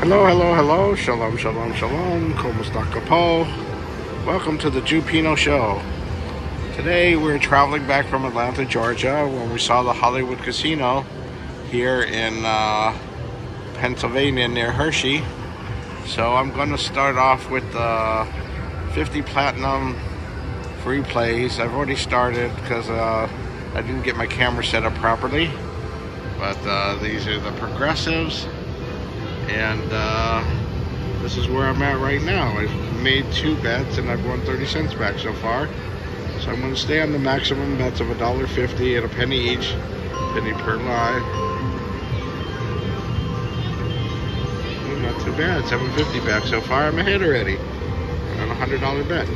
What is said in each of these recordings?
Hello, hello, hello. Shalom, shalom, shalom. Como esta capo? Welcome to the Jupino Show. Today we're traveling back from Atlanta, Georgia, when we saw the Hollywood Casino here in Pennsylvania near Hershey. So I'm going to start off with 50 platinum free plays. I've already started because I didn't get my camera set up properly. But these are the progressives. And this is where I'm at right now. I've made 2 bets and I've won 30 cents back so far. So I'm going to stay on the maximum bets of $1.50 and a penny each, penny per line. Well, not too bad, $7.50 back so far. I'm ahead already on a $100 bet.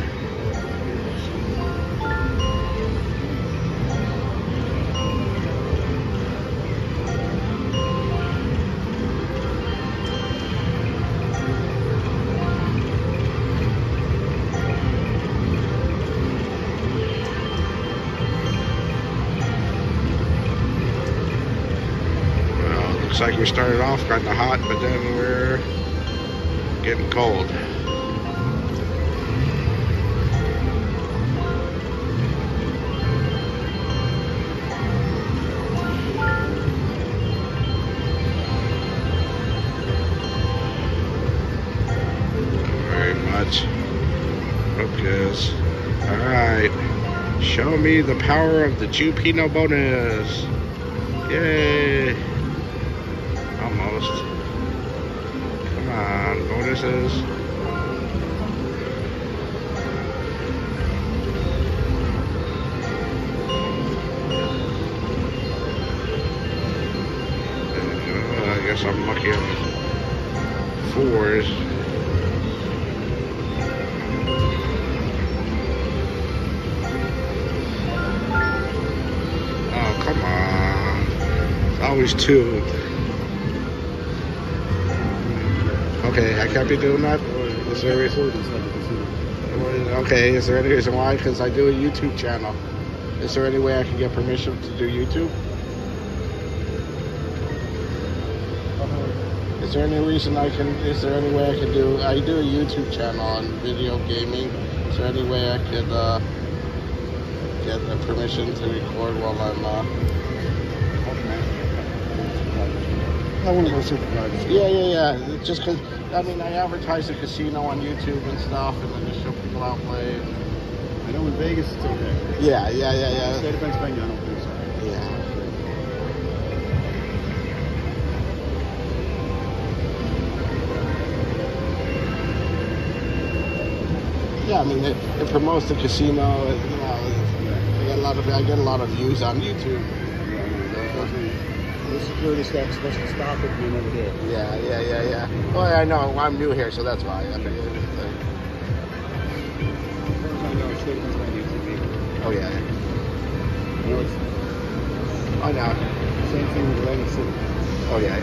Looks like we started off kind of hot, but then we're getting cold. Very much. Focus. Alright. Show me the power of the JewPino bonus. Yay! Almost. Come on, bonuses. I guess I'm lucky on 4s. Oh, come on. It's always 2. Okay, I can't be doing that? Okay, is there any reason why? Because I do a YouTube channel. Is there any way I can get permission to do YouTube? Is there any reason I can, I do a YouTube channel on video gaming. Is there any way I could get the permission to record while I'm, I want to go supervise. Yeah. Just because, I mean, I advertise the casino on YouTube and stuff, and then just show people out play. I know in Vegas it's okay. Yeah. State of Pennsylvania, I don't think so. Yeah, I mean, it promotes the casino. It, you know, I get a lot of views on YouTube. The security staff's supposed to stop it when over here. Yeah. Well, I know. I'm new here, so that's why. Oh, yeah. I know. Same thing with Atlantic City. Oh, yeah.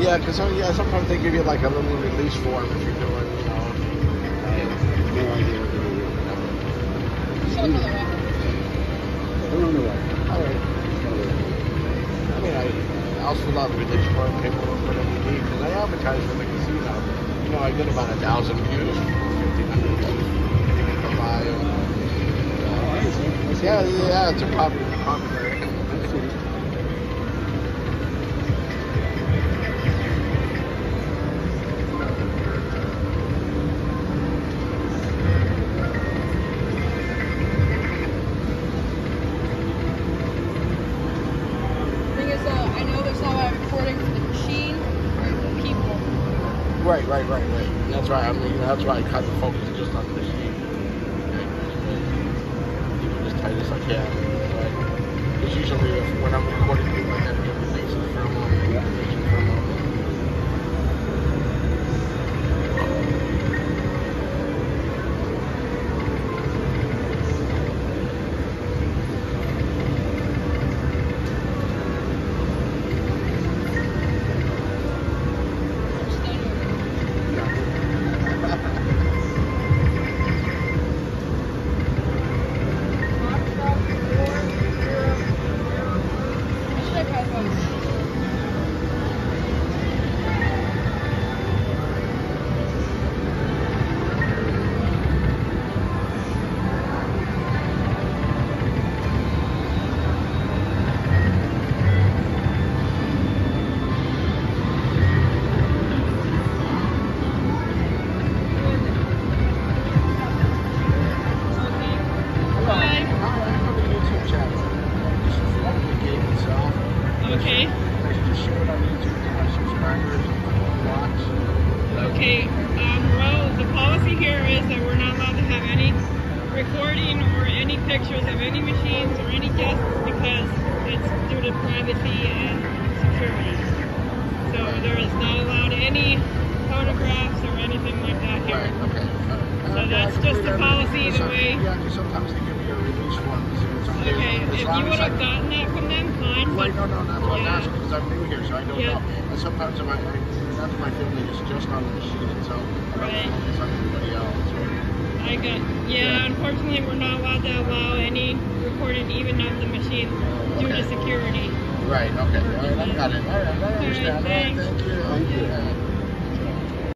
Yeah, because sometimes they give you, like, a little release form if you're doing, you know. No idea what they're doing. They're on the way. All right. I mean, I also love release form paperwork, whatever you need, because I advertise for the casino. You know, I get about 1,000 views, 1,500 views per mile. Yeah, it's a popular. Right. That's right. I mean, that's why I cut the focus just on the machine. Even as tight as I can. Because usually when I'm recording people, I have to get releases for a moment. share it on YouTube to my subscribers and watch? Okay, well, the policy here is that we're not allowed to have any recording or any pictures of any machines or any guests because it's due to privacy and security. So there is not allowed any photographs or anything like that here. Right, okay. So that's just the policy either way. Yeah, sometimes they give you a release form. Okay, if you would have gotten that from them, fine. Wait, no, that's what I'm asking because I'm new here, so I don't know. And sometimes half of my family is just on the machine, and so I don't know if anybody else. I got, unfortunately we're not allowed to allow any recording even of the machine due to security. Right, okay, I got it. All right, I understand. Thank you.